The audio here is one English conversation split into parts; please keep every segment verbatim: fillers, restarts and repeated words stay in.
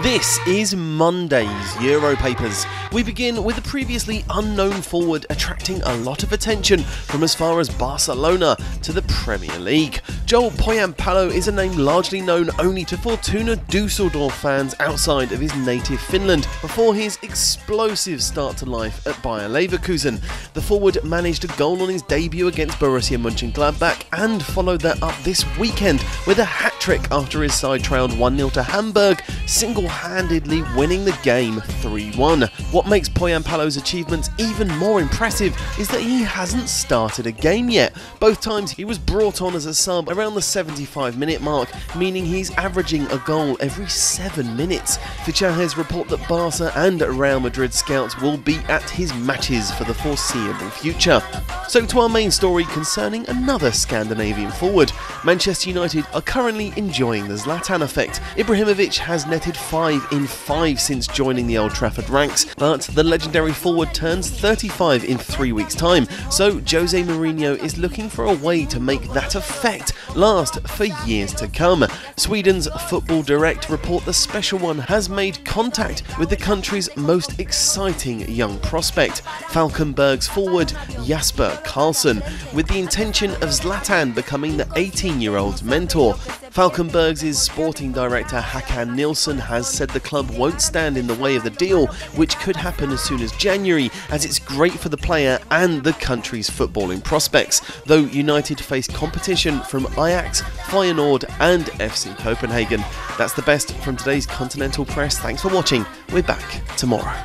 This is Monday's Euro Papers. We begin with the previously unknown forward attracting a lot of attention from as far as Barcelona to the Premier League. Joel Pohjanpalo is a name largely known only to Fortuna Düsseldorf fans outside of his native Finland before his explosive start to life at Bayer Leverkusen. The forward managed a goal on his debut against Borussia Mönchengladbach and followed that up this weekend with a hat-trick after his side trailed one nil to Hamburg, single-handedly winning the game three one. What makes Pohjanpalo's achievements even more impressive is that he hasn't started a game yet. Both times he was brought on as a sub around the seventy-five minute mark, meaning he's averaging a goal every seven minutes. Fichajes report that Barça and Real Madrid scouts will be at his matches for the foreseeable future. So to our main story concerning another Scandinavian forward. Manchester United are currently enjoying the Zlatan effect. Ibrahimovic has netted five in five since joining the Old Trafford ranks, but the legendary forward turns thirty-five in three weeks' time, so Jose Mourinho is looking for a way to make that effect last for years to come. Sweden's Football Direct report the special one has made contact with the country's most exciting young prospect, Falkenbergs forward Jasper Karlsson, with the intention of Zlatan becoming the eighteen-year-old's mentor. Falkenbergs' sporting director Hakan Nilsson has said the club won't stand in the way of the deal, which could happen as soon as January, as it's great for the player and the country's footballing prospects, though United face competition from Ajax, Feyenoord and F C Copenhagen. That's the best from today's Continental Press. Thanks for watching. We're back tomorrow.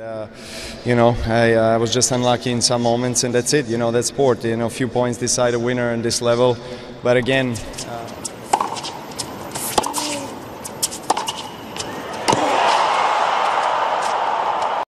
Uh, you know, I, uh, I was just unlucky in some moments, and that's it. You know, that's sport. You know, a few points decide a winner in this level. But again, uh